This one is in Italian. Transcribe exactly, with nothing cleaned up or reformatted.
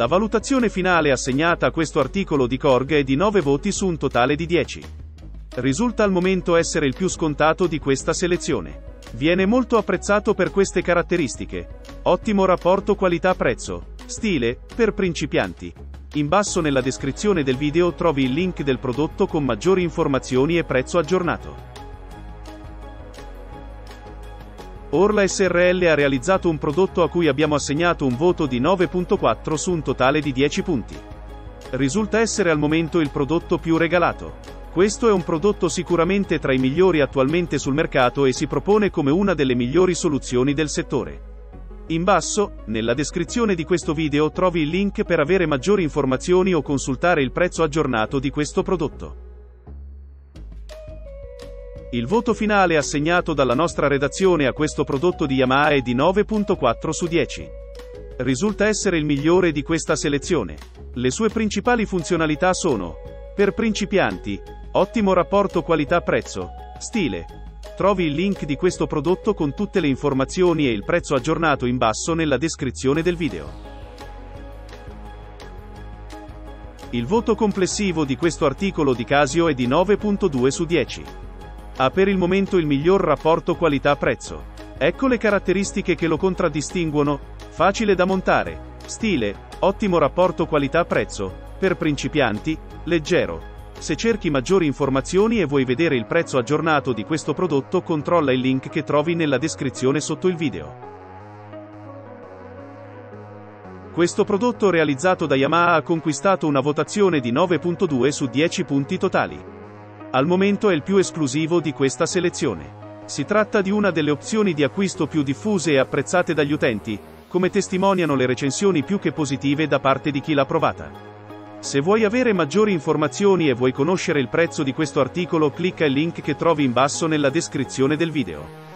La valutazione finale assegnata a questo articolo di Korg è di nove voti su un totale di dieci. Risulta al momento essere il più scontato di questa selezione. Viene molto apprezzato per queste caratteristiche: ottimo rapporto qualità-prezzo, stile, per principianti. In basso nella descrizione del video trovi il link del prodotto con maggiori informazioni e prezzo aggiornato. Orla S R L ha realizzato un prodotto a cui abbiamo assegnato un voto di nove virgola quattro su un totale di dieci punti. Risulta essere al momento il prodotto più regalato. Questo è un prodotto sicuramente tra i migliori attualmente sul mercato e si propone come una delle migliori soluzioni del settore. In basso, nella descrizione di questo video trovi il link per avere maggiori informazioni o consultare il prezzo aggiornato di questo prodotto. Il voto finale assegnato dalla nostra redazione a questo prodotto di Yamaha è di nove virgola quattro su dieci. Risulta essere il migliore di questa selezione. Le sue principali funzionalità sono: per principianti, ottimo rapporto qualità-prezzo, stile. Trovi il link di questo prodotto con tutte le informazioni e il prezzo aggiornato in basso nella descrizione del video. Il voto complessivo di questo articolo di Casio è di nove virgola due su dieci. Ha per il momento il miglior rapporto qualità-prezzo. Ecco le caratteristiche che lo contraddistinguono: facile da montare, stile, ottimo rapporto qualità-prezzo, per principianti, leggero. Se cerchi maggiori informazioni e vuoi vedere il prezzo aggiornato di questo prodotto, controlla il link che trovi nella descrizione sotto il video. Questo prodotto realizzato da Yamaha ha conquistato una votazione di nove virgola due su dieci punti totali. Al momento è il più esclusivo di questa selezione. Si tratta di una delle opzioni di acquisto più diffuse e apprezzate dagli utenti, come testimoniano le recensioni più che positive da parte di chi l'ha provata. Se vuoi avere maggiori informazioni e vuoi conoscere il prezzo di questo articolo, clicca il link che trovi in basso nella descrizione del video.